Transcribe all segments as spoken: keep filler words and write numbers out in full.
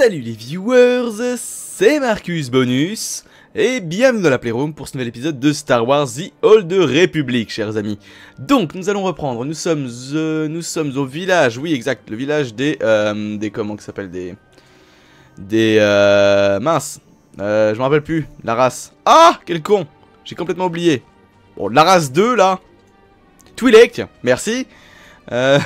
Salut les viewers, c'est Marcus Bonus, et bienvenue dans la Playroom pour ce nouvel épisode de Star Wars The Old Republic, chers amis. Donc, nous allons reprendre, nous sommes, euh, nous sommes au village, oui exact, le village des, euh, des, comment que ça s'appelle, des, des, euh, mince, euh, je me rappelle plus, la race. Ah, quel con, j'ai complètement oublié. Bon, la race deux, là, Twi'lek, merci, euh...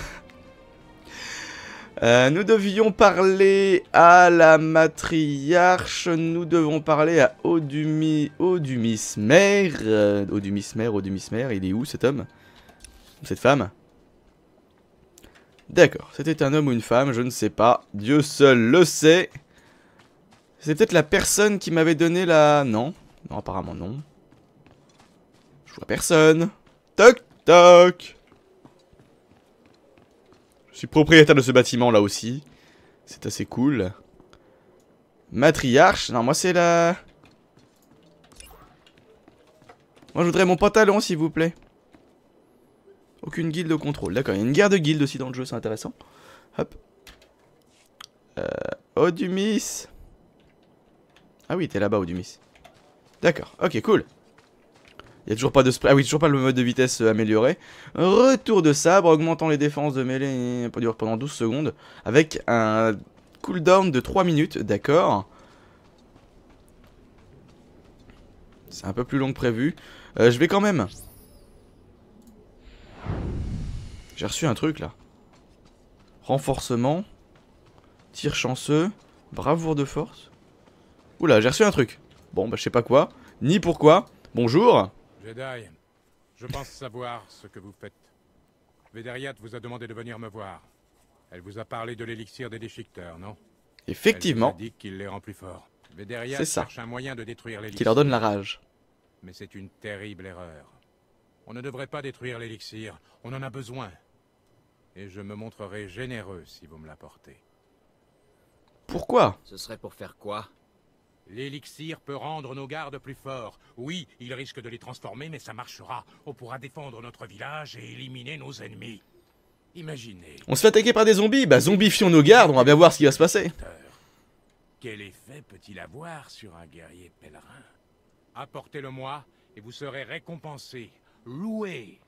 Euh, nous devions parler à la matriarche, nous devons parler à Odumi, Odumismer, euh, Odumismer, Odumismer, il est où cet homme? Cette femme? D'accord, c'était un homme ou une femme, je ne sais pas, Dieu seul le sait. C'est peut-être la personne qui m'avait donné la... Non, non apparemment non. Je vois personne. Toc toc. Je suis propriétaire de ce bâtiment là aussi. C'est assez cool. Matriarche. Non, moi c'est la... Moi je voudrais mon pantalon s'il vous plaît. Aucune guilde au contrôle. D'accord, il y a une guerre de guildes aussi dans le jeu, c'est intéressant. Hop. Euh, Odumis. Ah oui, t'es là-bas Odumis. D'accord, ok, cool. Il y a toujours pas de spray. Ah oui, toujours pas le mode de vitesse amélioré. Retour de sabre, augmentant les défenses de mêlée pendant douze secondes. Avec un cooldown de trois minutes, d'accord. C'est un peu plus long que prévu. Euh, je vais quand même. J'ai reçu un truc là. Renforcement. Tir chanceux. Bravoure de force. Oula, j'ai reçu un truc. Bon, bah je sais pas quoi. Ni pourquoi. Bonjour. Jedi, je pense savoir ce que vous faites. Vederiat vous a demandé de venir me voir. Elle vous a parlé de l'élixir des déchiqueteurs, non? Effectivement. Elle vous a dit qu'il les rend plus forts. Vederiat cherche un moyen de détruire l'élixir. Qui leur donne la rage. Mais c'est une terrible erreur. On ne devrait pas détruire l'élixir, on en a besoin. Et je me montrerai généreux si vous me l'apportez. Pourquoi? Ce serait pour faire quoi? L'élixir peut rendre nos gardes plus forts. Oui, il risque de les transformer, mais ça marchera. On pourra défendre notre village et éliminer nos ennemis. Imaginez... On se fait attaquer par des zombies. Bah zombifions nos gardes, on va bien voir ce qui va se passer. Quel effet peut-il avoir sur un guerrier pèlerin? Apportez-le-moi et vous serez récompensé. Loué.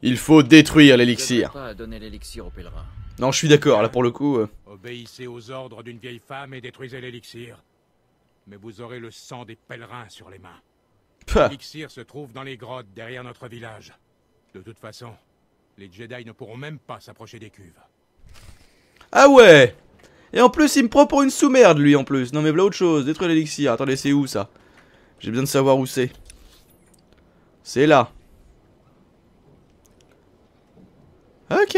Il faut détruire l'élixir. Pas donner l'élixir aux pèlerins. Non, je suis d'accord, là pour le coup... Euh... Obéissez aux ordres d'une vieille femme et détruisez l'élixir. Mais vous aurez le sang des pèlerins sur les mains. L'élixir se trouve dans les grottes derrière notre village. De toute façon, les Jedi ne pourront même pas s'approcher des cuves. Ah ouais. Et en plus, il me prend pour une sous-merde, lui, en plus. Non mais voilà autre chose, détruire l'élixir. Attendez, c'est où, ça? J'ai besoin de savoir où c'est. C'est là. Ok.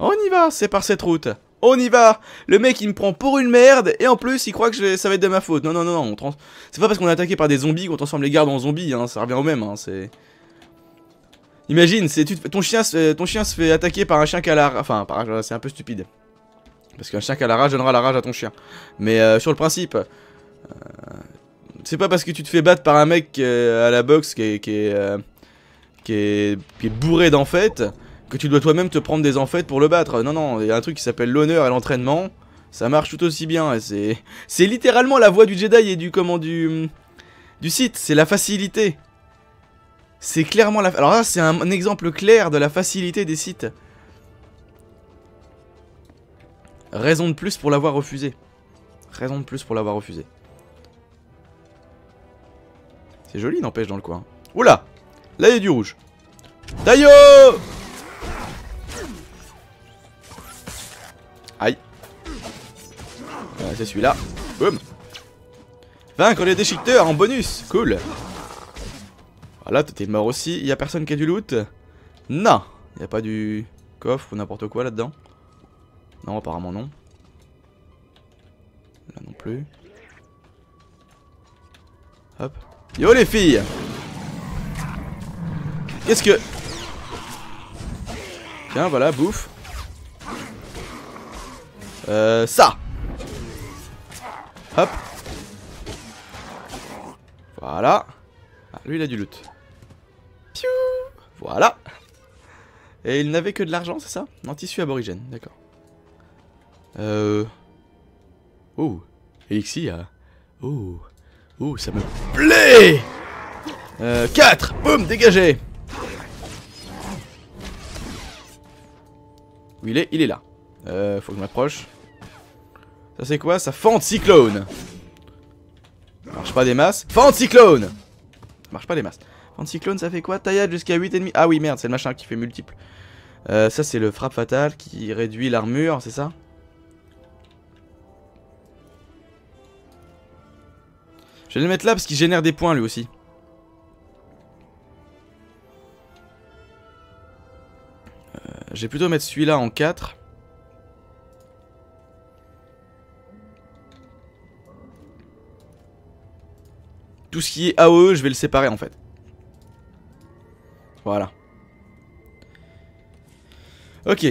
On y va, c'est par cette route. On y va. Le mec il me prend pour une merde et en plus il croit que je... ça va être de ma faute. Non non non non, trans... c'est pas parce qu'on est attaqué par des zombies qu'on transforme les gardes en zombies, hein. Ça revient au même, hein. C'est... Imagine, c'est... ton chien se... ton chien se fait attaquer par un chien qui a la... Enfin, par... c'est un peu stupide. Parce qu'un chien qui a la rage donnera la rage à ton chien. Mais euh, sur le principe, euh... c'est pas parce que tu te fais battre par un mec euh, à la boxe qui est... Qui est, euh... qui est... qui est bourré d'en fait... que tu dois toi-même te prendre des enfêtes pour le battre. Non, non, il y a un truc qui s'appelle l'honneur et l'entraînement. Ça marche tout aussi bien. C'est c'est littéralement la voie du Jedi et du... Comment du... Du Sith. C'est la facilité. C'est clairement la... Alors là, c'est un, un exemple clair de la facilité des Sith. Raison de plus pour l'avoir refusé. Raison de plus pour l'avoir refusé. C'est joli, n'empêche, dans le coin. Oula! Là, il y a du rouge. Taïo! Aïe. Euh, c'est celui-là. Boum. Vaincre les déchiqueteurs en bonus. Cool. Voilà, t'es mort aussi. Y'a personne qui a du loot? Non. Y'a pas du coffre ou n'importe quoi là-dedans? Non, apparemment non. Là non plus. Hop. Yo les filles. Qu'est-ce que... Tiens, voilà, bouffe. Euh, ça. Hop. Voilà. Ah, lui il a du loot. Piou. Voilà. Et il n'avait que de l'argent, c'est ça? En tissu aborigène, d'accord. Euh... Oh, Elixir. Oh, oh, ça me plaît. Euh, quatre. Boum, dégagez. Où il est? Il est là. Euh, faut que je m'approche. Ça c'est quoi? Ça fente cyclone. Ça marche pas des masses. Fente cyclone. Ça marche pas des masses. Fente cyclone, ça fait quoi? Taillade jusqu'à huit ennemis. Ah oui, merde, c'est le machin qui fait multiple. Euh, ça c'est le frappe fatale qui réduit l'armure, c'est ça? Je vais le mettre là parce qu'il génère des points lui aussi. Euh, je vais plutôt mettre celui-là en quatre. Tout ce qui est A O E, je vais le séparer en fait. Voilà. Ok.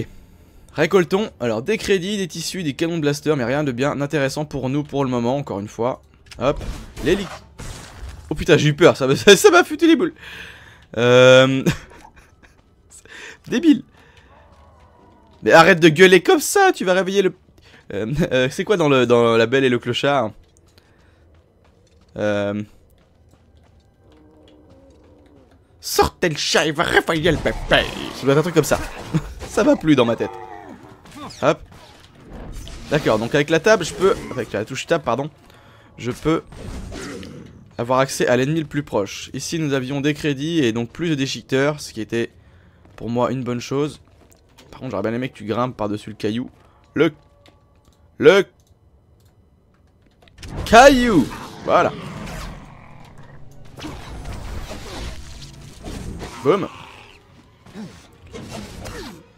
Récoltons alors des crédits, des tissus, des canons de blaster, mais rien de bien intéressant pour nous pour le moment, encore une fois. Hop, l'hélic... Oh putain, j'ai eu peur, ça m'a ça, ça foutu les boules. Euh... Débile. Mais arrête de gueuler comme ça, tu vas réveiller le... Euh, euh, c'est quoi dans, le, dans La Belle et le Clochard? euh... Sortez le chat, il va réveiller le pépé. Ça doit être un truc comme ça. Ça va plus dans ma tête. Hop. D'accord, donc avec la table, je peux... Avec la touche table, pardon. Je peux avoir accès à l'ennemi le plus proche. Ici nous avions des crédits et donc plus de déchiqueteurs, ce qui était pour moi une bonne chose. Par contre j'aurais bien aimé que tu grimpes par dessus le caillou. Le... Le... Caillou. Voilà. Boum.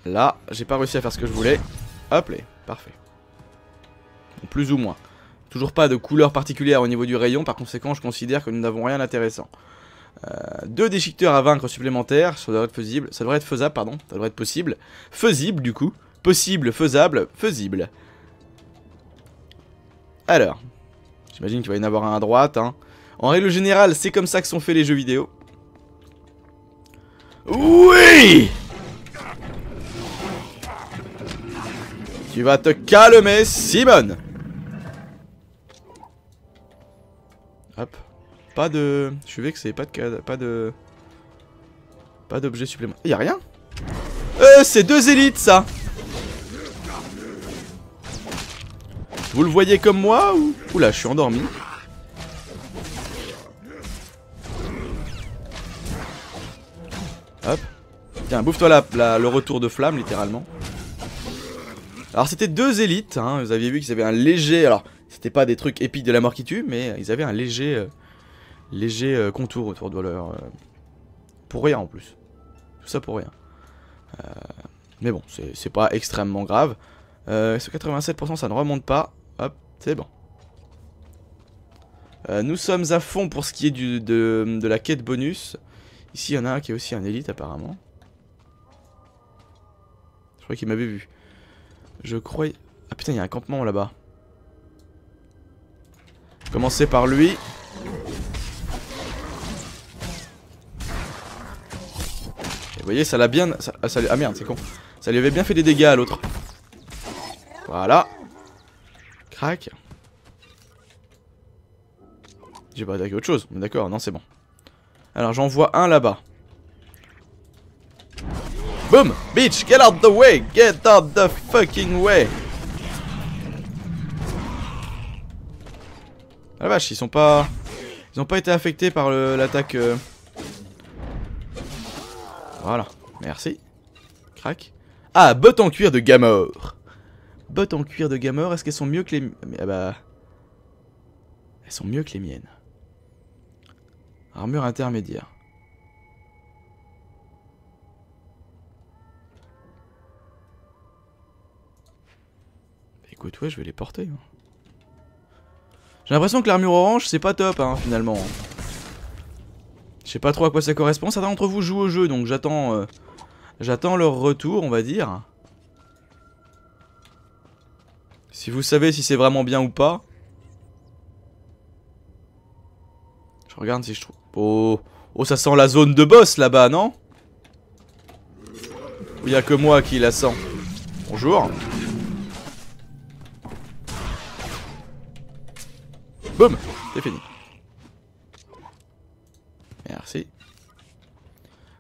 Là j'ai pas réussi à faire ce que je voulais. Hop là, parfait. Plus ou moins. Toujours pas de couleur particulière au niveau du rayon, par conséquent je considère que nous n'avons rien d'intéressant. Euh, deux déchiqueteurs à vaincre supplémentaires, ça devrait être faisable, ça devrait être faisable, pardon, ça devrait être possible. Faisible du coup, possible, faisable, faisible. Alors, j'imagine qu'il va y en avoir un à droite, hein. En règle générale, c'est comme ça que sont faits les jeux vidéo. Oui! Tu vas te calmer, Simone! Hop, pas de... Je suis vexé, pas de... Pas de... Pas d'objet supplémentaire. Y'a rien? Euh, c'est deux élites ça! Vous le voyez comme moi ou... Oula, je suis endormi. Hop. Tiens, bouffe-toi la, la, le retour de flamme, littéralement. Alors c'était deux élites, hein. Vous aviez vu qu'ils avaient un léger... Alors... C'était pas des trucs épiques de la mort qui tue, mais ils avaient un léger euh, léger euh, contour autour de leur... Euh, pour rien en plus. Tout ça pour rien. Euh, mais bon, c'est pas extrêmement grave. Euh, ce quatre-vingt-sept pour cent ça ne remonte pas. Hop, c'est bon. Euh, nous sommes à fond pour ce qui est du, de, de la quête bonus. Ici, il y en a un qui est aussi un élite apparemment. Je crois qu'il m'avait vu. Je croyais... Ah putain, il y a un campement là-bas. Commencer par lui. Et vous voyez, ça l'a bien... Ça... Ah, ça... ah merde, c'est con. Ça lui avait bien fait des dégâts à l'autre. Voilà. Crac. J'ai pas attaqué autre chose. D'accord, non, c'est bon. Alors, j'en vois un là-bas. Boom! Bitch, get out the way! Get out the fucking way! Ah la vache, ils sont pas... Ils ont pas été affectés par l'attaque... Euh... Voilà, merci. Crac. Ah, bottes en cuir de Gamorre. Bottes en cuir de Gamorre, est-ce qu'elles sont mieux que les... Ah bah... Elles sont mieux que les miennes. Armure intermédiaire. Écoute, ouais, je vais les porter. Hein. J'ai l'impression que l'armure orange c'est pas top hein, finalement. Je sais pas trop à quoi ça correspond, certains d'entre vous jouent au jeu donc j'attends euh, j'attends leur retour on va dire. Si vous savez si c'est vraiment bien ou pas. Je regarde si je trouve... Oh, oh ça sent la zone de boss là-bas non? Ou y'a que moi qui la sens. Bonjour. Boum, c'est fini. Merci.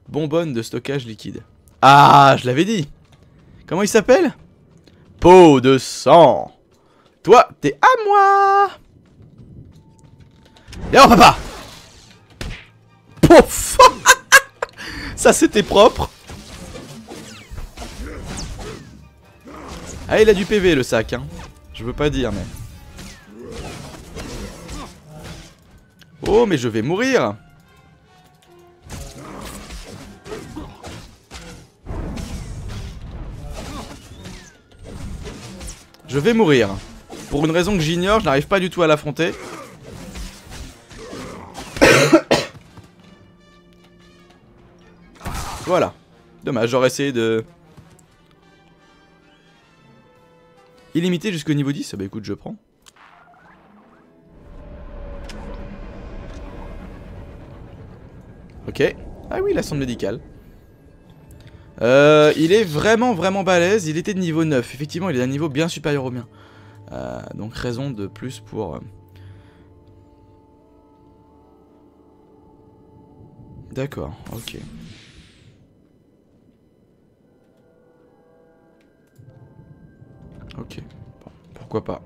Bonbonne de stockage liquide. Ah, je l'avais dit. Comment il s'appelle? Pot de sang. Toi, t'es à moi. Et alors papa. Pouf. Ça c'était propre. Ah, il a du P V le sac, hein. Je veux pas dire, mais... Oh, mais je vais mourir. Je vais mourir. Pour une raison que j'ignore, je n'arrive pas du tout à l'affronter. Voilà. Dommage, j'aurais essayé de... Illimité jusqu'au niveau dix, bah écoute, je prends. Ok. Ah oui, la sonde médicale. Euh, il est vraiment vraiment balèze, il était de niveau neuf. Effectivement, il est d'un niveau bien supérieur au mien. Euh, donc raison de plus pour... Euh... D'accord, ok. Ok, bon, pourquoi pas.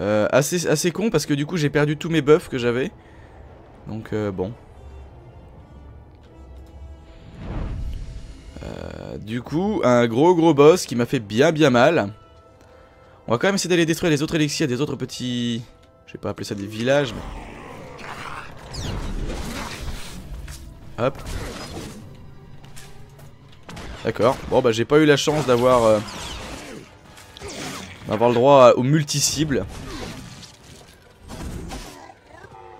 Euh, assez, assez con parce que du coup j'ai perdu tous mes buffs que j'avais. Donc euh, bon. Euh, du coup, un gros gros boss qui m'a fait bien bien mal. On va quand même essayer d'aller détruire les autres élixirs des autres petits... Je vais pas appeler ça des villages, mais... Hop. D'accord. Bon bah j'ai pas eu la chance d'avoir... Euh... d'avoir le droit aux multi-cibles,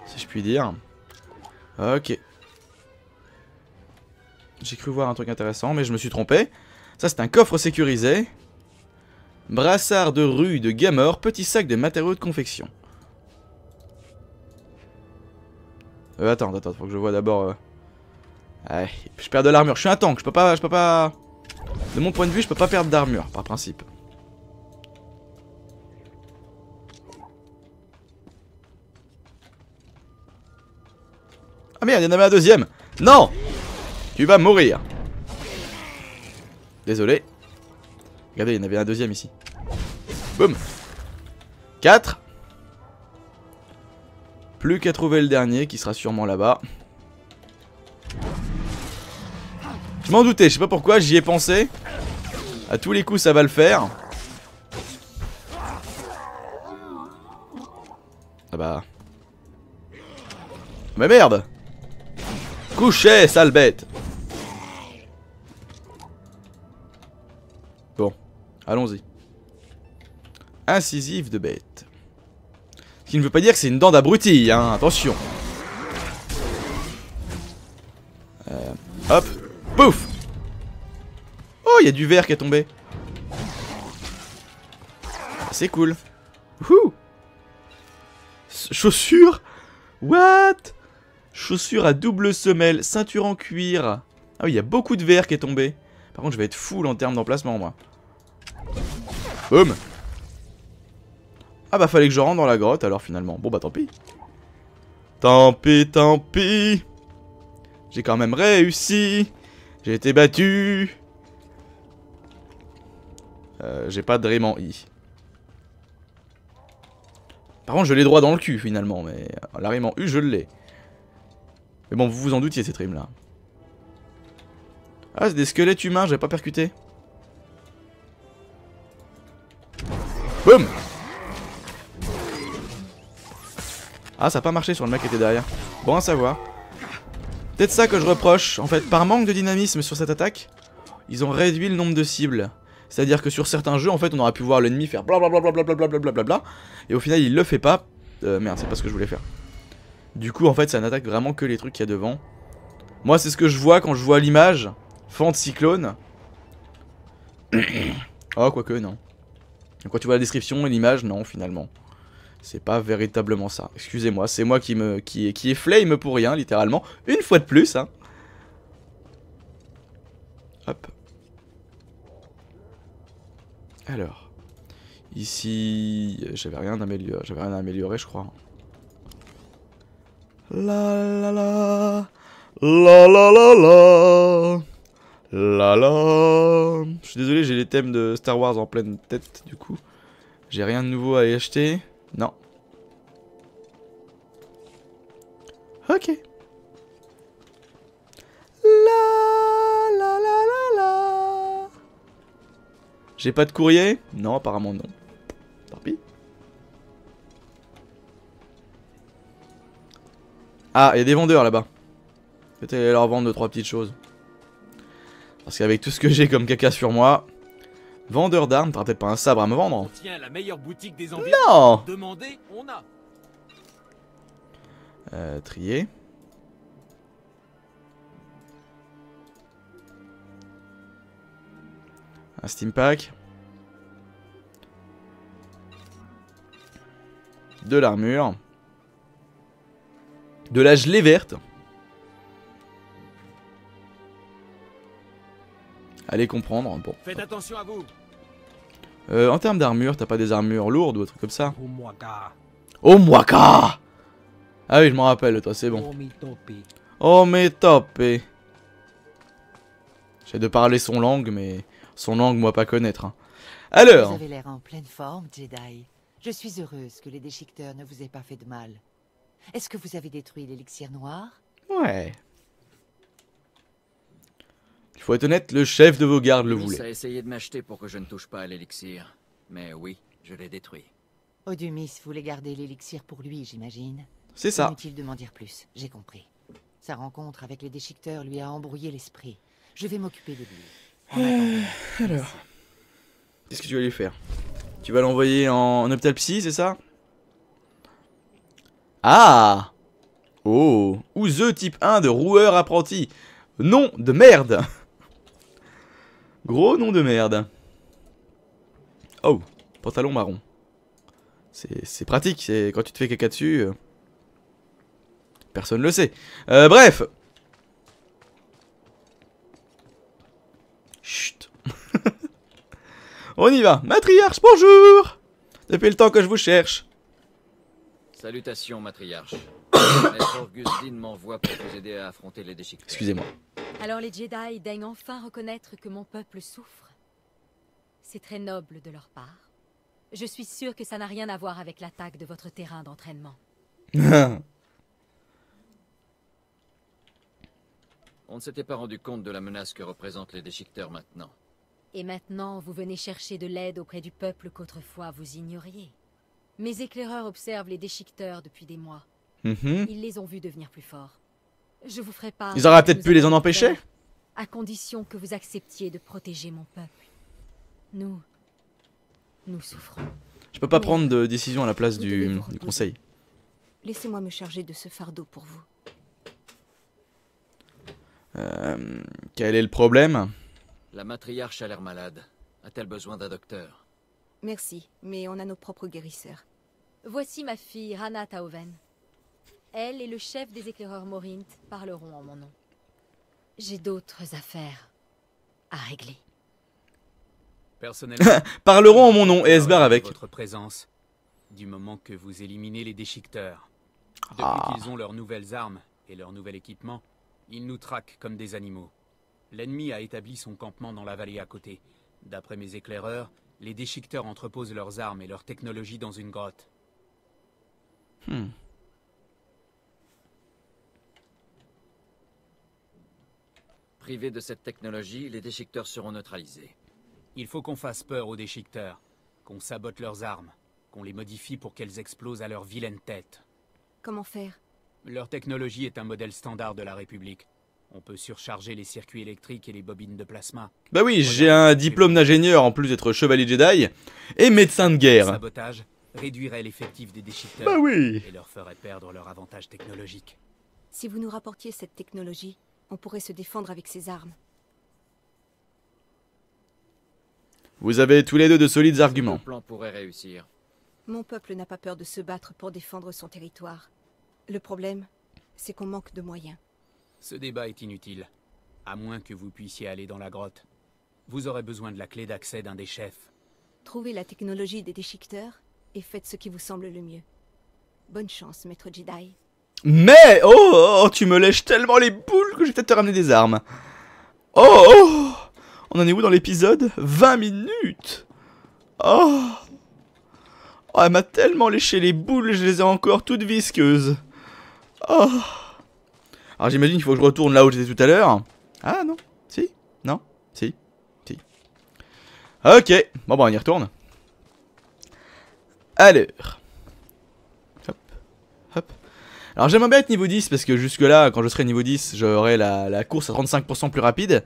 si je puis dire. Ok. J'ai cru voir un truc intéressant, mais je me suis trompé. Ça, c'est un coffre sécurisé. Brassard de rue de Gamorre, petit sac de matériaux de confection. Euh, attends, attends, faut que je vois d'abord... Euh... Ouais, je perds de l'armure, je suis un tank, je peux pas... Je peux pas... De mon point de vue, je peux pas perdre d'armure, par principe. Ah merde, il y en avait un deuxième. Non. Tu vas mourir. Désolé. Regardez, il y en avait un deuxième ici. Boum. Quatre. Plus qu'à trouver le dernier qui sera sûrement là-bas. Je m'en doutais, je sais pas pourquoi, j'y ai pensé. À tous les coups, ça va le faire. Ah bah... Mais merde. Couché, sale bête. Bon, allons-y. Incisive de bête. Ce qui ne veut pas dire que c'est une dent d'abruti, hein, attention. Euh, hop, pouf. Oh, il y a du verre qui est tombé. C'est cool. Wouhou. Chaussures. What? Chaussures à double semelle, ceinture en cuir. Ah oui, il y a beaucoup de verre qui est tombé. Par contre, je vais être full en termes d'emplacement, moi. Boum. Ah bah, fallait que je rentre dans la grotte, alors, finalement. Bon bah, tant pis. Tant pis, tant pis. J'ai quand même réussi. J'ai été battu. Euh, j'ai pas de rime en I. Par contre, je l'ai droit dans le cul, finalement, mais la rime en U, je l'ai. Mais bon, vous vous en doutiez, cette rime là. Ah, c'est des squelettes humains, j'avais pas percuté. Boum. Ah, ça a pas marché sur le mec qui était derrière. Bon à savoir. Peut-être ça que je reproche. En fait, par manque de dynamisme sur cette attaque, ils ont réduit le nombre de cibles. C'est-à-dire que sur certains jeux, en fait, on aurait pu voir l'ennemi faire blablabla blablabla blablabla blablabla. Et au final, il le fait pas. Euh, merde, c'est pas ce que je voulais faire. Du coup, en fait, ça n'attaque vraiment que les trucs qu'il y a devant. Moi, c'est ce que je vois quand je vois l'image. Fente cyclone. Oh, quoique, non. Quand tu vois la description et l'image, non, finalement. C'est pas véritablement ça. Excusez-moi, c'est moi qui me qui, qui est flame pour rien, littéralement. Une fois de plus, hein. Hop. Alors. Ici, j'avais rien amélioré, j'avais rien à améliorer, je crois. La la la. La la la la. La la. Je suis désolé, j'ai les thèmes de Star Wars en pleine tête, du coup. J'ai rien de nouveau à aller acheter. Non. Ok. La la la la la. J'ai pas de courrier? Non, apparemment non. Parpille. Ah, il y a des vendeurs là-bas. Peut-être aller leur vendre deux trois petites choses. Parce qu'avec tout ce que j'ai comme caca sur moi. Vendeur d'armes, t'auras peut-être pas un sabre à me vendre. On tient la meilleure boutique des environs. Non. Demandez, on a. Euh, trier. Un steam pack. De l'armure. De la gelée verte. Allez comprendre. Bon. Faites attention à vous. Euh, en termes d'armure, t'as pas des armures lourdes ou des trucs comme ça? Oh Mwaka. Oh Mwaka. Ah oui, je m'en rappelle, toi, c'est bon. Oh mais topé. J'essaie de parler son langue, mais son langue, moi, pas connaître. Hein. Alors. Vous avez l'air en pleine forme, Jedi. Je suis heureuse que les déchiqueteurs ne vous aient pas fait de mal. Est-ce que vous avez détruit l'élixir noir? Ouais. Il faut être honnête, le chef de vos gardes le voulait. Il a essayé de m'acheter pour que je ne touche pas à l'élixir. Mais oui, je l'ai détruit. Odumis voulait garder l'élixir pour lui, j'imagine. C'est ça. Inutile de m'en dire plus, j'ai compris. Sa rencontre avec les déchiqueteurs lui a embrouillé l'esprit. Je vais m'occuper de lui. Euh, alors... Qu'est-ce que tu vas lui faire? Tu vas l'envoyer en, en hôpital psy, c'est ça? Ah. Oh. Ou The type un de roueur apprenti. Nom de merde. Gros nom de merde. Oh. Pantalon marron. C'est pratique, c'est quand tu te fais caca dessus... Euh... Personne le sait. Euh, bref. Chut. On y va. Matriarche, bonjour. Depuis le temps que je vous cherche. Salutations, matriarche. Maître Augustine m'envoie pour vous aider à affronter les déchiqueteurs. Excusez-moi. Alors les Jedi daignent enfin reconnaître que mon peuple souffre. C'est très noble de leur part. Je suis sûre que ça n'a rien à voir avec l'attaque de votre terrain d'entraînement. On ne s'était pas rendu compte de la menace que représentent les déchiqueteurs maintenant. Et maintenant, vous venez chercher de l'aide auprès du peuple qu'autrefois vous ignoriez. Mes éclaireurs observent les déchiqueteurs depuis des mois. Mmh. Ils les ont vus devenir plus forts. Je vous ferai part... Ils auraient peut-être pu les en empêcher? À condition que vous acceptiez de protéger mon peuple. Nous... Nous souffrons. Je peux pas Mais prendre de décision à la place du, du conseil. Laissez-moi me charger de ce fardeau pour vous. Euh, quel est le problème? La matriarche a l'air malade. A-t-elle besoin d'un docteur? Merci, mais on a nos propres guérisseurs. Voici ma fille, Rana Tauven. Elle et le chef des éclaireurs Morinth parleront en mon nom. J'ai d'autres affaires à régler. Personnellement, parleront en mon nom et se barre avec. Votre présence, du moment que vous éliminez les déchiqueteurs. Depuis ah. qu'ils ont leurs nouvelles armes et leur nouvel équipement, ils nous traquent comme des animaux. L'ennemi a établi son campement dans la vallée à côté. D'après mes éclaireurs, les déchiqueteurs entreposent leurs armes et leur technologie dans une grotte. Hmm. Privés de cette technologie, les déchiqueteurs seront neutralisés. Il faut qu'on fasse peur aux déchiqueteurs, qu'on sabote leurs armes, qu'on les modifie pour qu'elles explosent à leur vilaine tête. Comment faire ? Leur technologie est un modèle standard de la République. On peut surcharger les circuits électriques et les bobines de plasma. Bah oui, j'ai un diplôme d'ingénieur en plus d'être chevalier Jedi et médecin de guerre. Le sabotage réduirait l'effectif des déchiqueteurs bah oui. et leur ferait perdre leur avantage technologique. Si vous nous rapportiez cette technologie, on pourrait se défendre avec ces armes. Vous avez tous les deux de solides arguments. Le plan pourrait réussir. Mon peuple n'a pas peur de se battre pour défendre son territoire. Le problème, c'est qu'on manque de moyens. Ce débat est inutile, à moins que vous puissiez aller dans la grotte. Vous aurez besoin de la clé d'accès d'un des chefs. Trouvez la technologie des déchiqueteurs et faites ce qui vous semble le mieux. Bonne chance, maître Jedi. Mais oh, oh, tu me lèches tellement les boules que je vais peut-être te ramener des armes. Oh, oh. On en est où dans l'épisode? vingt minutes. Oh. Oh, elle m'a tellement léché les boules, je les ai encore toutes visqueuses. Oh. Alors j'imagine qu'il faut que je retourne là où j'étais tout à l'heure. Ah non. Si. Non. Si. Si. Ok. Bon, bon, on y retourne. Alors. Hop. Hop. Alors j'aimerais bien être niveau dix parce que jusque là, quand je serai niveau dix, j'aurai la, la course à trente-cinq pour cent plus rapide.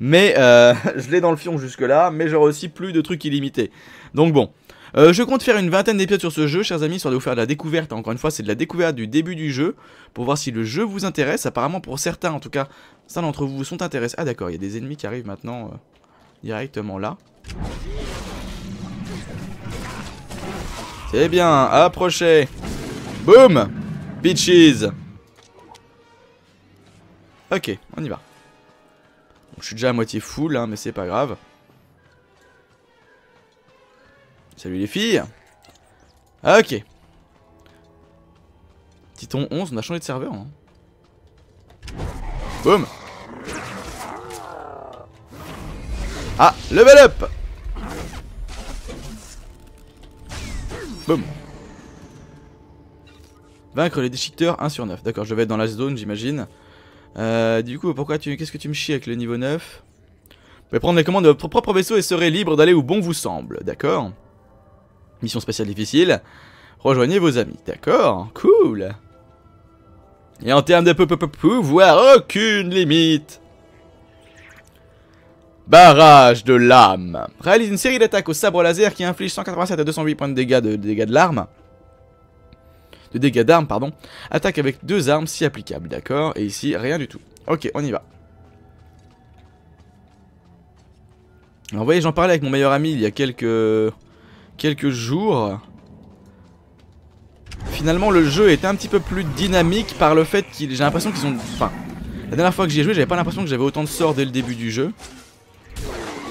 Mais euh, je l'ai dans le fion jusque là, mais j'aurai aussi plus de trucs illimités. Donc bon. Euh, je compte faire une vingtaine d'épisodes sur ce jeu, chers amis, histoire de vous faire de la découverte. Encore une fois, c'est de la découverte du début du jeu, pour voir si le jeu vous intéresse. Apparemment, pour certains, en tout cas, certains d'entre vous sont intéressés. Ah d'accord, il y a des ennemis qui arrivent maintenant euh, directement là. C'est bien, approchez. Boum, bitches. Ok, on y va. Bon, je suis déjà à moitié full, hein, mais c'est pas grave. Salut les filles. Ok. Titon onze, on a changé de serveur. Hein. Boum. Ah, level up. Boum. Vaincre les déchiqueteurs un sur neuf. D'accord, je vais être dans la zone, j'imagine. Euh, du coup, pourquoi tu... qu'est-ce que tu me chies avec le niveau neuf? Vous pouvez prendre les commandes de votre propre vaisseau et serez libre d'aller où bon vous semble. D'accord. Mission spatiale difficile. Rejoignez vos amis. D'accord, cool. Et en termes de pouvoir, aucune limite. Barrage de l'âme. Réalise une série d'attaques au sabre laser qui inflige cent quatre-vingt-sept à deux cent huit points de dégâts de, de dégâts de l'arme. De dégâts d'armes, pardon. Attaque avec deux armes si applicable. D'accord. Et ici, rien du tout. Ok, on y va. Alors vous voyez, j'en parlais avec mon meilleur ami il y a quelques... quelques jours. Finalement le jeu était un petit peu plus dynamique par le fait qu'il... j'ai l'impression qu'ils ont... Enfin, la dernière fois que j'y ai joué, j'avais pas l'impression que j'avais autant de sorts dès le début du jeu.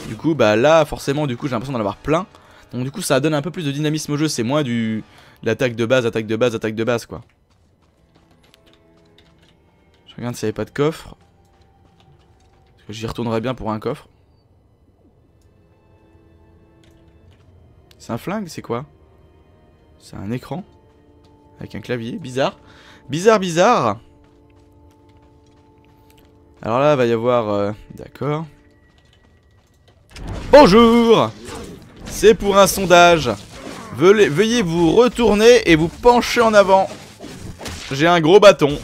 Du coup, bah là, forcément, du coup, j'ai l'impression d'en avoir plein. Donc du coup, ça donne un peu plus de dynamisme au jeu, c'est moins du... l'attaque de base, attaque de base, attaque de base, quoi. Je regarde s'il n'y avait pas de coffre. Parce que j'y retournerais bien pour un coffre. C'est un flingue, c'est quoi? C'est un écran avec un clavier, bizarre. Bizarre, bizarre. Alors là, il va y avoir... Euh... D'accord. Bonjour. C'est pour un sondage. Veuillez, veuillez vous retourner et vous pencher en avant. J'ai un gros bâton.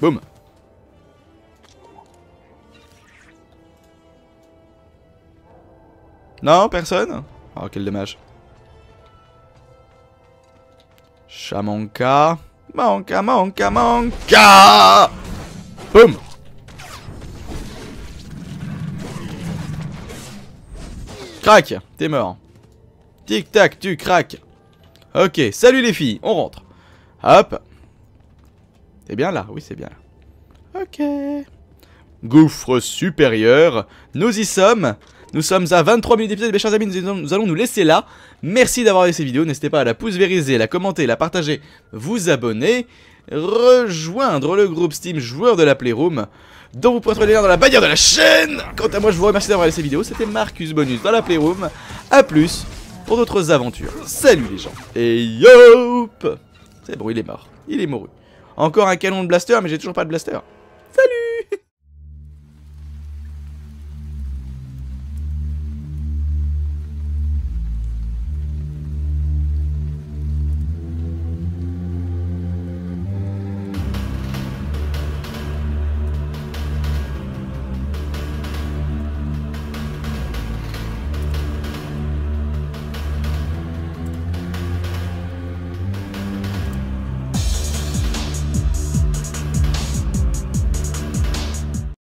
Boum. Non, personne? Oh, quel dommage. Chamanka. Manka, manka, manka. Boum. Crac, t'es mort. Tic-tac, tu craques. Ok, salut les filles, on rentre. Hop. C'est bien là, oui c'est bien là. Ok. Gouffre supérieur, nous y sommes. Nous sommes à vingt-trois minutes d'épisode, mes chers amis, nous allons nous laisser là. Merci d'avoir vu cette vidéo, n'hésitez pas à la pouce vériser, la commenter, la partager, vous abonner, rejoindre le groupe Steam Joueurs de la Playroom, dont vous pourrez trouver les liens dans la bannière de la chaîne. Quant à moi, je vous remercie d'avoir vu cette vidéo, c'était Marcus Bonus dans la Playroom, à plus pour d'autres aventures. Salut les gens, et yop. C'est bon, il est mort, il est mouru. Encore un canon de blaster, mais j'ai toujours pas de blaster.